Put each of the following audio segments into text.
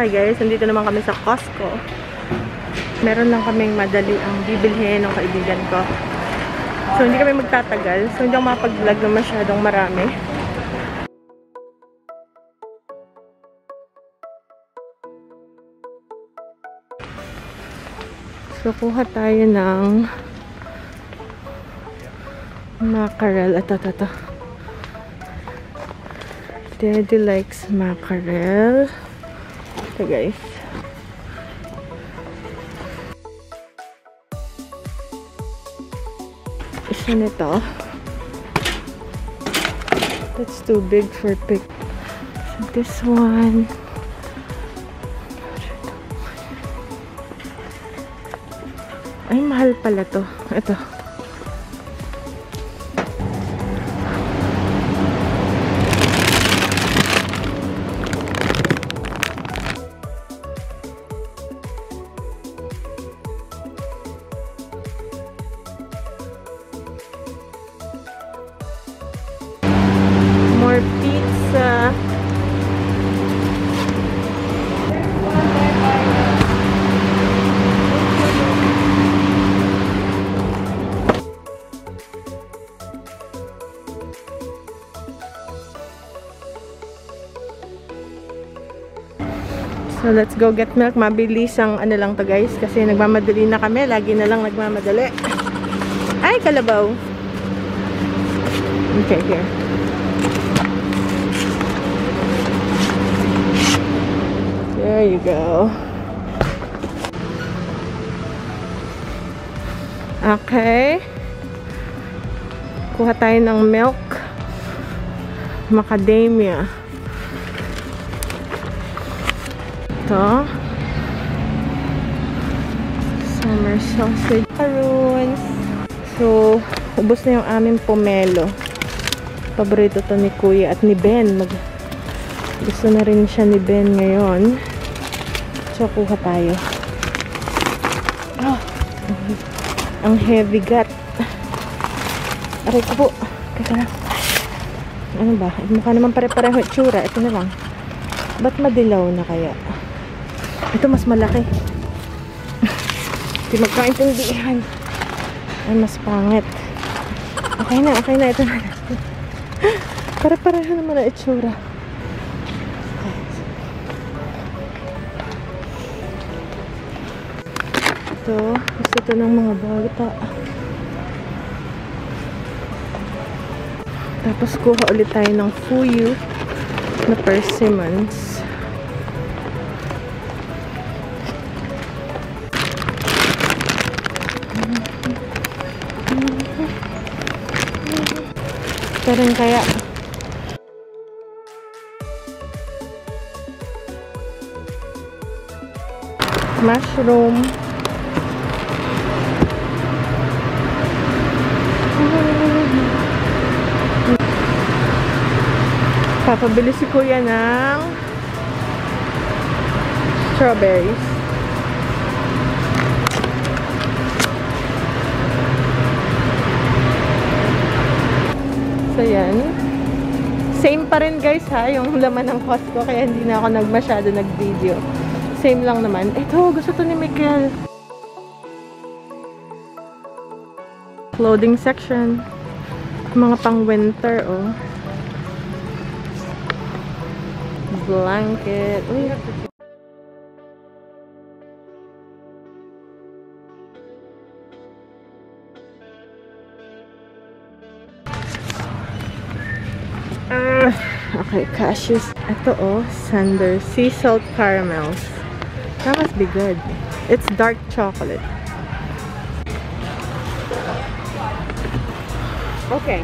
Hi guys, nandito naman kami sa Costco. Meron lang kaming madali ang bibilhin ng kaibigan ko. So hindi kami magtatagal. So hindi ako makapag-vlog na masyadong marami. So kuha tayo ng mackerel. Ito. Daddy likes mackerel. So guys, isa nito. That's too big for pick. So this one. Ay, mahal pala to. Ito. Pizza. So let's go get milk. Mabilis ang ano lang to guys, kasi nagmamadali na kami. Lagi na lang nagmamadali. Ay, kalabaw. Okay, here. There you go. Okay. Kuha tayo ng milk. Milkadamia. Ito. Summer sausage. Maroons. So, ubos na yung aming pomelo. Paborito to ni Kuya at ni Ben. Gusto na rin siya ni Ben ngayon. So, kuha tayo. Oh, ang heavy gut. Aray ko po. Kaya na. Ano ba? Mukha naman pare-pareho itsura. Ito na lang. Ba't madilaw na kaya? Ito mas malaki. Hindi magkaintindihan. Ay, mas pangit. Okay na, okay na. Ito na. Pare-pareho naman na itsura. Gusto ito ng mga bata. Tapos kuha ulit tayo ng Fuyu na persimmons. Ito rin kaya. Mushroom. Papabili si Kuya ng strawberries. So, yan. Same pa rin guys ha, yung laman ng Costco, kaya hindi na ako nagmasyado nag-video. Same lang naman. Ito, gusto to ni Michael. Clothing section. Mga pang-winter, oh. Blanket. Uy. Okay, cashews. Ito oh, Sanders sea salt caramels. That must be good. It's dark chocolate. Okay.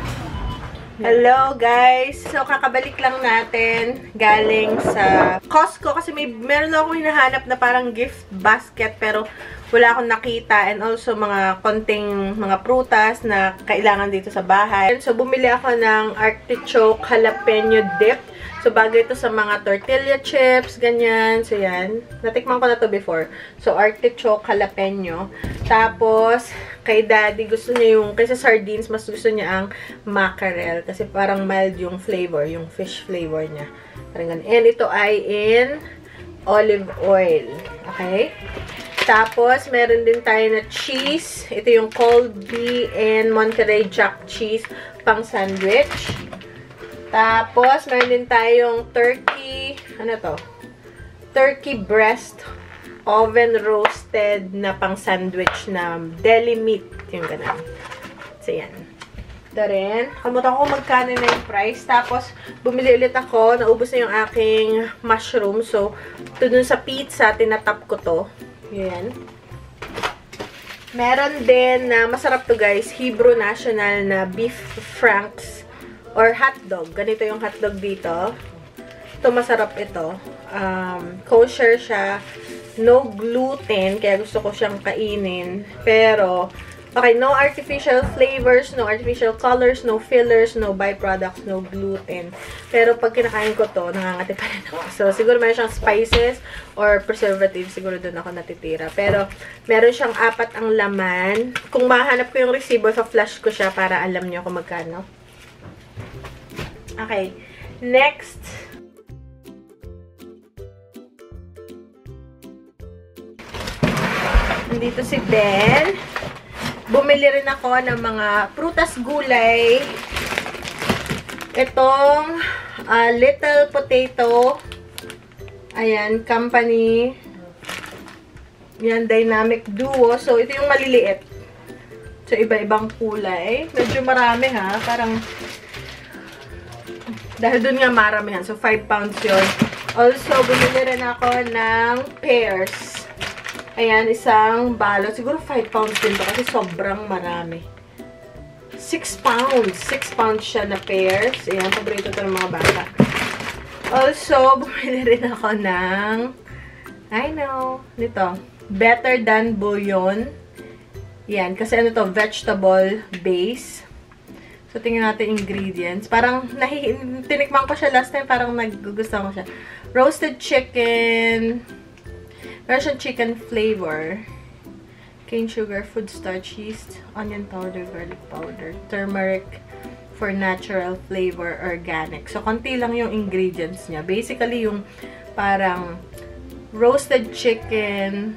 Hello guys! So, kakabalik lang natin galing sa Costco kasi meron akong hinahanap na parang gift basket pero wala akong nakita, and also mga konting mga prutas na kailangan dito sa bahay. So, bumili ako ng artichoke jalapeno dip. So, bagay ito sa mga tortilla chips, ganyan. So, yan. Natikman ko na to before. So, artichoke jalapeno. Tapos, kay Daddy, gusto niya yung, kaysa sardines, mas gusto niya ang mackerel. Kasi parang mild yung flavor, yung fish flavor niya. Parang ganun. And ito ay in olive oil. Okay? Tapos, meron din tayo na cheese. Ito yung Colby and Monterey Jack cheese pang sandwich. Tapos, meron din tayong turkey, ano to? Turkey breast oven roasted na pang sandwich na deli meat. Yung ganun. So, yan. Ito rin. Kamutan ko magkano na yung price. Tapos, bumili ulit ako. Naubos na yung aking mushroom. So, ito dun sa pizza, tinatap ko to. Yan. Meron din na masarap to guys, Hebrew National na beef franks or hotdog. Ganito yung hotdog dito. Ito masarap ito. Kosher siya. No gluten. Kaya gusto ko siyang kainin. Pero, okay, no artificial flavors, no artificial colors, no fillers, no byproducts, no gluten. Pero pag kinakain ko to, nangangati pa rin ako. So, siguro meron siyang spices or preservatives. Siguro doon ako natitira. Pero, meron siyang 4 ang laman. Kung mahanap ko yung resibo, sa-flash ko siya para alam niyo kung magkano. Okay, next. Nandito si Ben. Bumili rin ako ng mga prutas gulay. Itong Little Potato. Ayan, company. Yan, Dynamic Duo. So, ito yung maliliit. So, iba-ibang kulay. Medyo marami ha. Parang, dahil dun nga maramihan. So, 5 pounds yun. Also, bumili rin ako ng pears. Ayan, isang balot. Siguro 5 pounds din to kasi sobrang marami. 6 pounds. 6 pounds siya na pears. Ayan, paborito to ng mga bata. Also, bumili rin ako ng, I know, nito. Better Than Bouillon. Ayan, kasi ano to, vegetable base. So, tingnan natin ingredients. Parang, tinikman ko siya last time, parang nagugustuhan ko siya. Roasted chicken. Meron siyang chicken flavor, cane sugar, food starch, yeast, onion powder, garlic powder, turmeric for natural flavor, organic. So, konti lang yung ingredients niya. Basically, yung parang roasted chicken,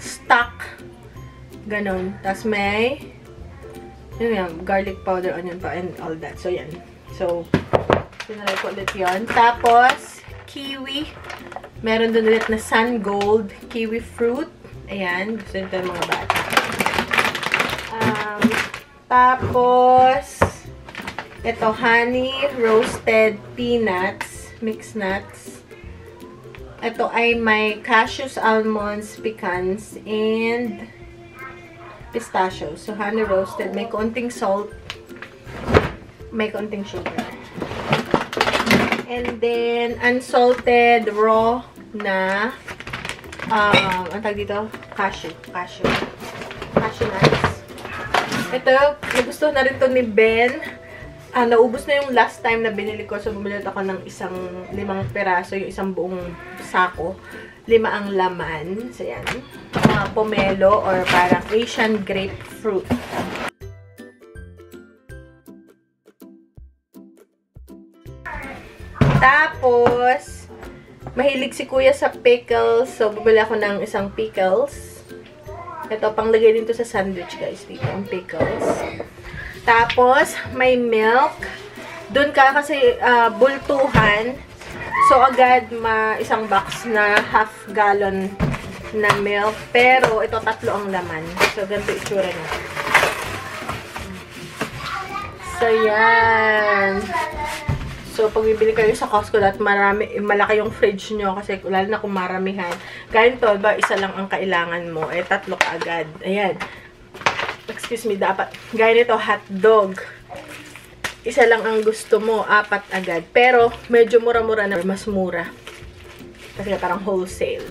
stock, ganun. Tapos may, yun yan, garlic powder, onion powder, and all that. So, yan. So, sinalay ko ulit yun. Tapos, kiwi. Meron doon ulit na sun gold kiwi fruit. Ayan. Gusto nito yung mga bata. Tapos, ito, honey roasted peanuts. Mixed nuts. Ito ay may cashews, almonds, pecans, and pistachios. So, honey roasted. May konting salt. May konting sugar. And then, unsalted, raw na, ang tag dito, cashew nuts. Ito, nagustuhan na rin to ni Ben. Naubos na yung last time na binili ko. So, bumili ako ng isang 5 peraso, yung isang buong sako. 5 ang laman. So, yan. Pomelo or parang Asian grapefruit. Tapos, mahilig si Kuya sa pickles. So, bumili ako ng isang pickles. Ito, panglagay din to sa sandwich, guys. Dito, ang pickles. Tapos, may milk. Doon ka kasi bultuhan. So, agad, isang box na half gallon na milk. Pero, ito, 3 ang laman. So, ganito itsura niya. So, yan. So, pag bibili kayo sa Costco, lahat malaki yung fridge nyo kasi lalo na kung maramihan. Ganito, ba, isa lang ang kailangan mo. Eh, 3 ka agad. Ayan. Excuse me, dapat. Ganito, hotdog. Isa lang ang gusto mo, 4 agad. Pero, medyo mura-mura na. Mas mura. Kasi parang wholesale.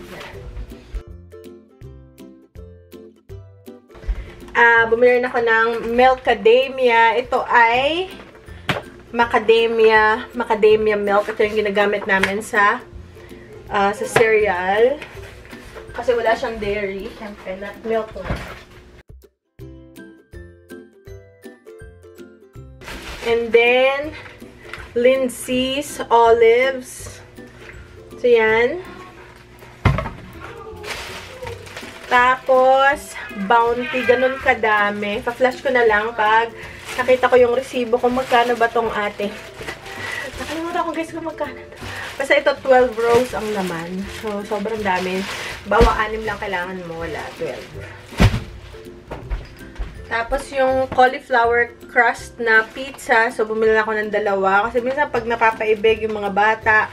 Bumili na ako ng Milkadamia. Ito ay macadamia milk. Ito yung ginagamit namin sa cereal. Kasi wala siyang dairy. Siyempre, not milk. And then, linseeds, olives, So, yan. Tapos, Bounty. Ganun kadami. Pa-flash ko na lang pag nakita ko yung resibo kung magkano ba tong ate. Nakalimutan ko guys kung magkano. Basta ito, 12 rows ang laman. So, sobrang dami. Bawa 6 lang kailangan mo. Wala, 12. Tapos yung cauliflower crust na pizza. So, bumili na ako ng 2. Kasi minsan pag napapaibig yung mga bata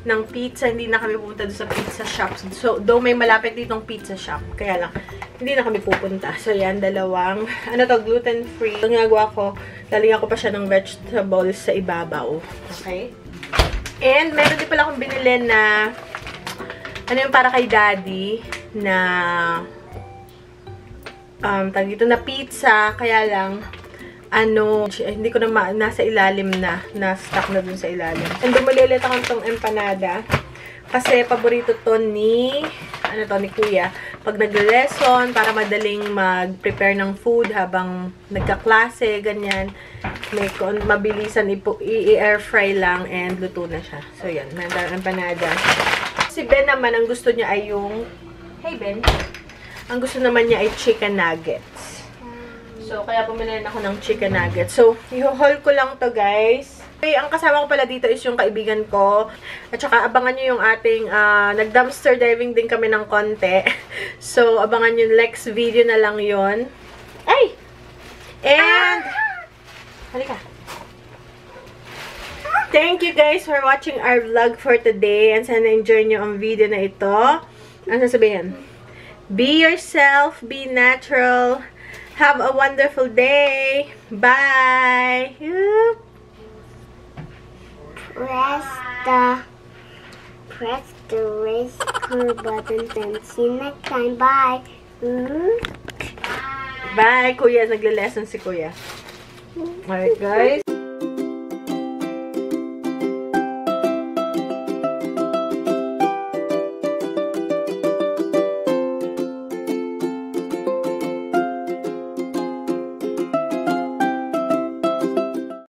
ng pizza, hindi na kami pupunta doon sa pizza shops. So, though may malapit ditong pizza shop, kaya lang, hindi na kami pupunta. So, yan, 2. Ano to, gluten-free. Ang nagawa ko, lalagyan ko pa siya ng vegetables sa ibabaw. Okay? And, meron din pala akong binili na, ano yung para kay daddy, na, tag dito, na pizza. Kaya lang, ano, hindi ko na nasa ilalim na. Na-stuck na dun sa ilalim. And bumalilit ako itong empanada. Kasi paborito to ni, ano to, ni kuya. Pag nag-lesson, para madaling mag-prepare ng food habang nagkaklase, ganyan. May mabilisan, i-air fry lang and luto na siya. So, yan. May empanada. Si Ben naman, ang gusto niya ay yung, hey Ben, ang gusto naman niya ay chicken nuggets. So, kaya pumili na ako ng chicken nuggets. So, i-haul ko lang to, guys. Okay, ang kasama ko pala dito is yung kaibigan ko. At saka, abangan nyo yung ating, nag-dumpster diving din kami ng konti. So, abangan yung next video na lang yon. Ay! And, halika. Thank you guys for watching our vlog for today. And sana enjoy nyo ang video na ito. Ano sasabihin? Be yourself, be natural. Have a wonderful day. Bye. Press the rescue button and see you next time. Bye. Bye, Kuya. Nagle-lesson si Kuya. Alright, guys.